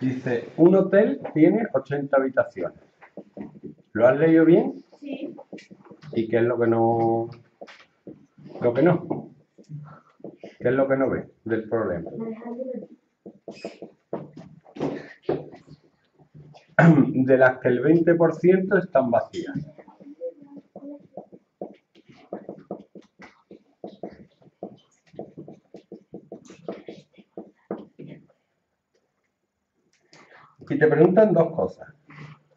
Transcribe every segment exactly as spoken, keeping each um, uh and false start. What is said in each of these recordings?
Dice, un hotel tiene ochenta habitaciones. ¿Lo has leído bien? Sí. ¿Y qué es lo que no...? Lo que no. ¿Qué es lo que no ves del problema? De las que el veinte por ciento están vacías. Y te preguntan dos cosas.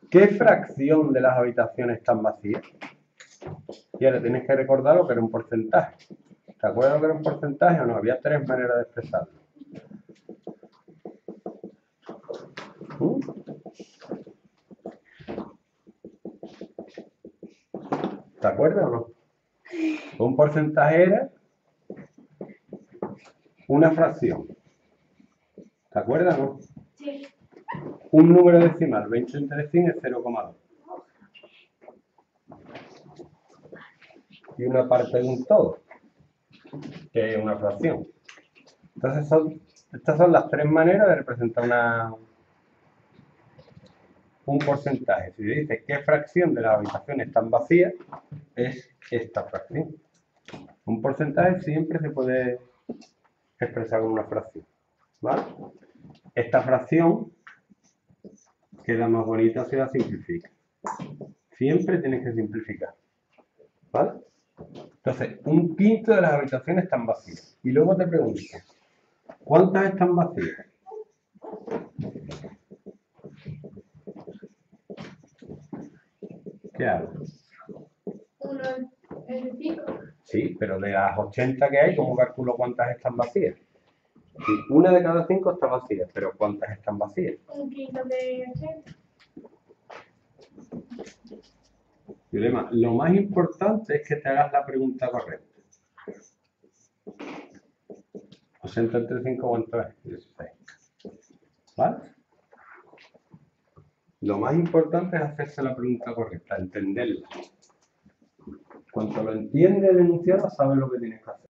¿Qué fracción de las habitaciones están vacías? Y ahora tienes que recordar lo que era un porcentaje. ¿Te acuerdas lo que era un porcentaje o no? Había tres maneras de expresarlo. ¿Mm? ¿Te acuerdas o no? Un porcentaje era una fracción. ¿Te acuerdas o no? Sí. Un número decimal, veinte entre cien es cero coma dos. Y una parte de un todo, que es una fracción. Entonces, son, estas son las tres maneras de representar una, un porcentaje. Si dice qué fracción de las habitaciones están vacías, es esta fracción. Un porcentaje siempre se puede expresar con una fracción, ¿vale? Esta fracción queda más bonita si la simplifica. Siempre tienes que simplificar, ¿vale? Entonces, un quinto de las habitaciones están vacías. Y luego te pregunto, ¿cuántas están vacías? ¿Qué hago? Uno en cinco. Sí, pero de las ochenta que hay, ¿cómo calculo cuántas están vacías? Una de cada cinco está vacía, pero ¿cuántas están vacías? Un quinto de ochenta. Y además, lo más importante es que te hagas la pregunta correcta. ochenta entre cinco, ¿cuánto es? dieciséis. ¿Vale? Lo más importante es hacerse la pregunta correcta, entenderla. Cuando lo entiendes el enunciado, sabes lo que tienes que hacer.